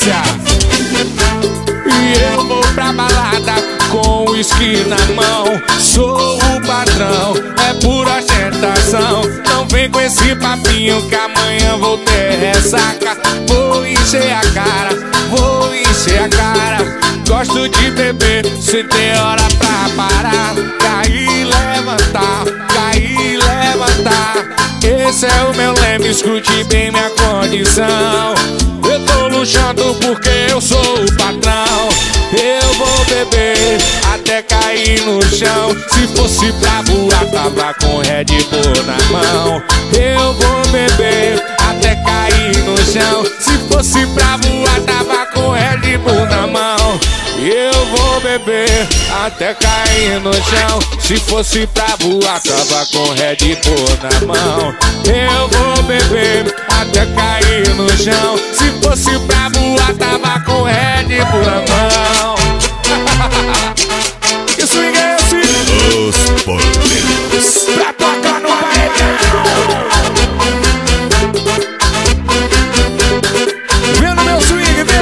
sequência. E eu vou pra balada com o uísque na mão. Sou o patrão, é pura ostentação. Não vem com esse papinho que amanhã vou ter ressaca. Vou encher a cara, vou encher a cara. Gosto de beber, se tem hora pra parar. Cair e levantar, cair e levantar. Esse é o meu lema, escute bem minha condição. Eu tô luxando porque eu sou o patrão. Eu vou beber até cair no chão. Se fosse pra voar, tava com Red Bull na mão. Eu vou beber até cair no chão. Se fosse pra voar, tava com Red Bull na mão. Eu vou beber até cair no chão. Se fosse pra voar, tava com Red Bull na mão. Eu vou beber até cair no chão. Se fosse pra voar, tava com Red Bull na mão. Que swing é esse? Os porteiros pra tocar no paredão. Vem no meu swing, vem.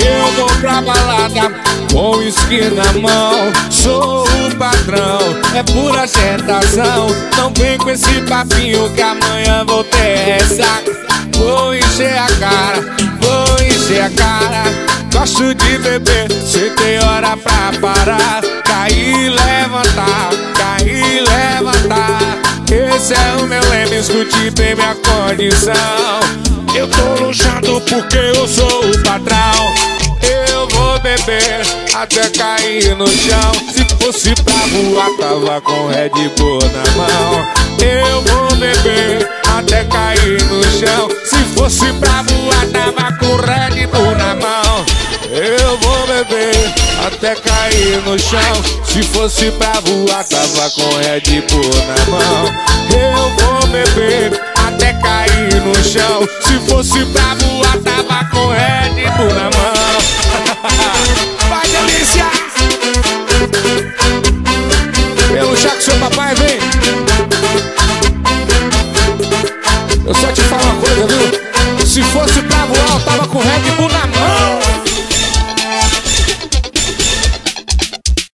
Eu vou pra balada com uísque na mão, sou o patrão, é pura ostentação. Não vem com esse papinho que amanhã vou ter ressaca. Vou encher a cara, vou encher a cara. Gosto de beber, se tem hora pra parar. Cair e levantar, cair e levantar. Esse é o meu lema, escute bem minha condição. Eu tô luxando porque eu sou o patrão. Eu vou beber até cair no chão. Se fosse pra voar, tava com Red Bull na mão. Eu vou beber até cair no chão. Se fosse pra voar, tava com Red Bull na mão. Eu vou beber até cair no chão. Se fosse pra voar, tava com Red Bull na mão. Eu vou beber até cair no chão. Se fosse pra voar, tava com Red Bull na mão. Vai, delícia! Pelo chá que seu papai veio.